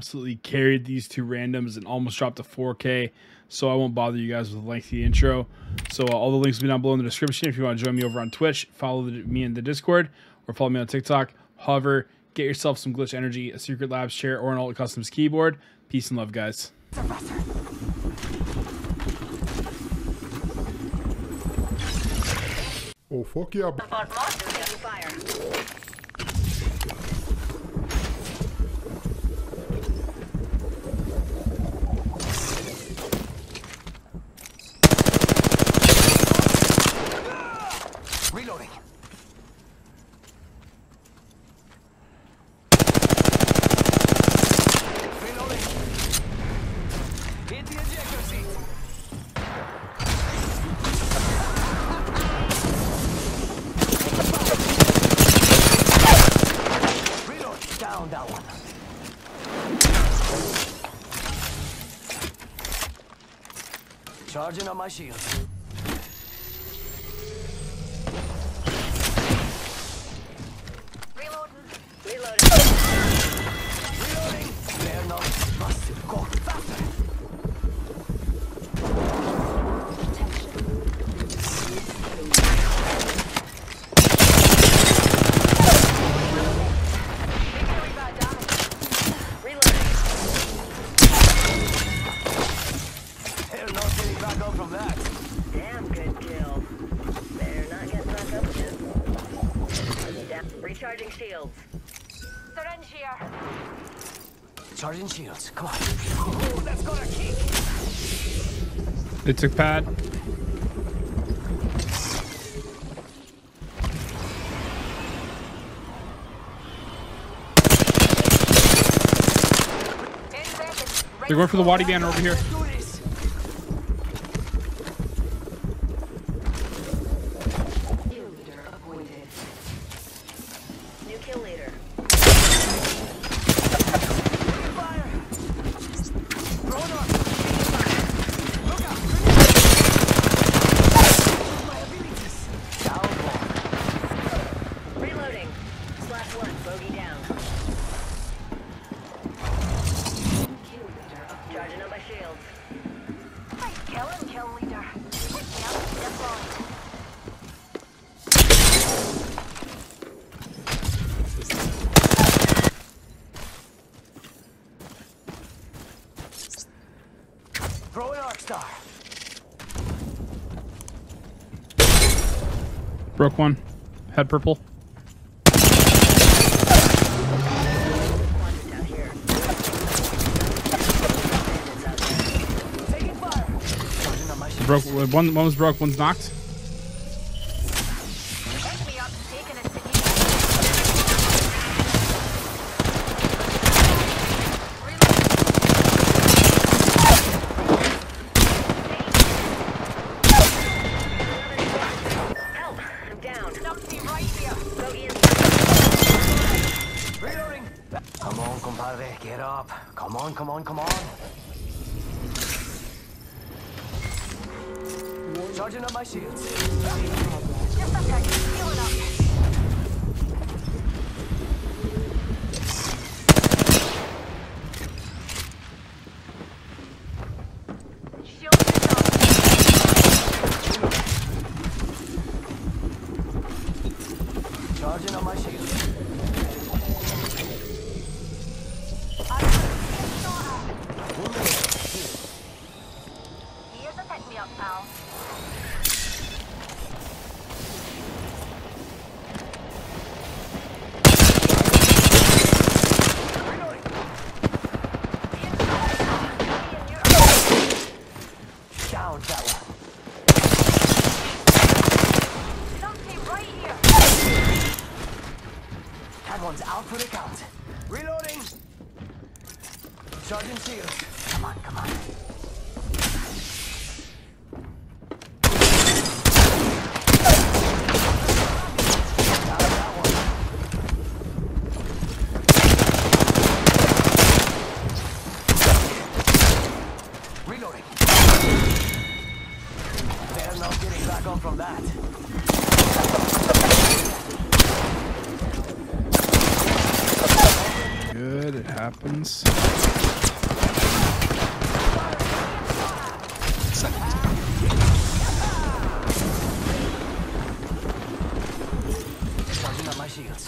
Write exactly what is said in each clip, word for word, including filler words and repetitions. absolutely carried these two randoms and almost dropped to four K. So I won't bother you guys with a lengthy intro. So uh, all the links will be down below in the description. If you want to join me over on Twitch, follow the, me in the Discord, or follow me on TikTok, Hover. Get yourself some Glitch Energy, a Secret Labs chair, or an Alt Customs keyboard. Peace and love, guys. Oh, fuck yeah. Reloading. Charging on my shield. Reloading. Reloading. Reloading. They're not massive. Go faster. Recharging shields. Syringe here. Charging shields. Come on. Ooh, that's gonna kick. They took pad. They're going for the Wadi banner over here. Throw an arc star. Broke one. Head purple. Broke one. One was broke. One's knocked. Come on, compadre, get up. Come on, come on, come on. Charging up my shields. Just up there, healing up. Shield. Charging up my shields. One's out for the count. Reloading. Charging shields. Come on, come on. Reloading. They're not getting back on from that. Good, it happens. shields.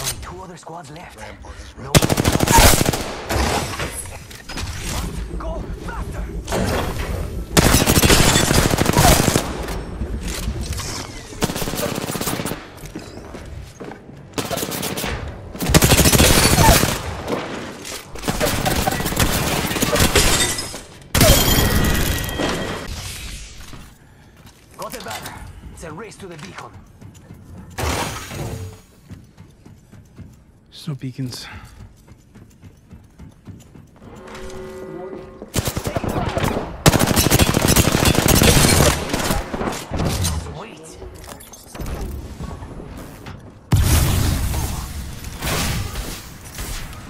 Only two other squads left. No. Go faster! Race to the beacon. There's no beacons. Wait.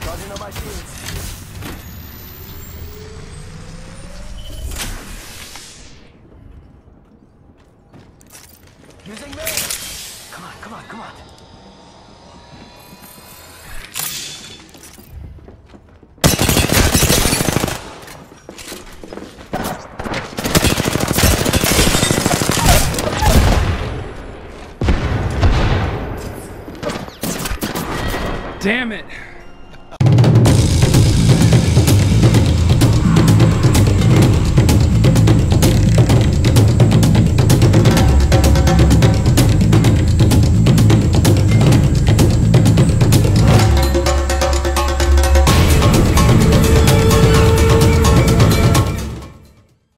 Charging on my shields. Using me! Come on, come on, come on! Damn it!